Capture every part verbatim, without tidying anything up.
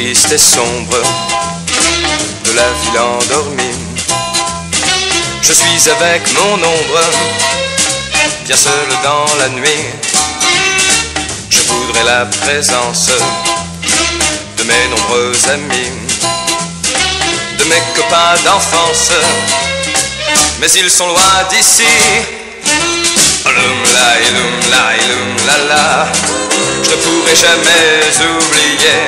triste et sombre de la ville endormie. Je suis avec mon ombre, bien seul dans la nuit. Je voudrais la présence de mes nombreux amis, de mes copains d'enfance, mais ils sont loin d'ici. Loum la I Loum la I Loum la la, je ne pourrai jamais oublier.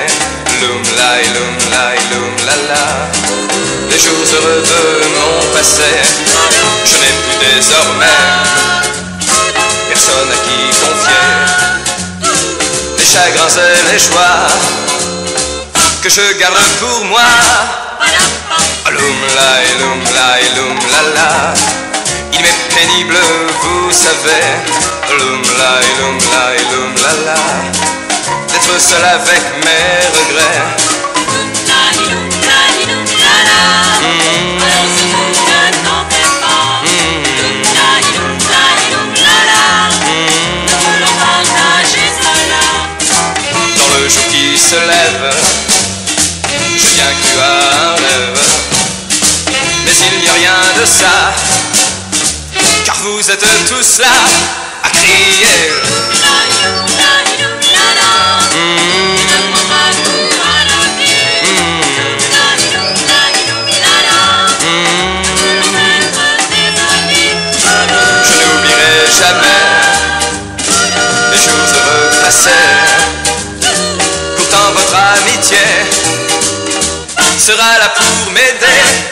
Loum la I Loum la I Loum la la, les jours heureux de mon passé, je n'ai plus désormais personne à qui confier les chagrins et les joies que je garde pour moi. Loum la I Loum la I Loum la la, il m'est pénible, vous savez. Loum la I Loum la I Loum la la, d'être seul avec mes regrets. Loum la I Loum la I Loum la la, alors ce monde ne comptait pas. Loum la I Loum la I Loum la la, nous voulons partager cela. Dans le jour qui se lève, je viens que tu as un rêve, mais il n'y a rien de ça, car vous êtes tous là à crier. Je n'oublierai jamais les jours heureux passés. Pourtant votre amitié sera là pour m'aider.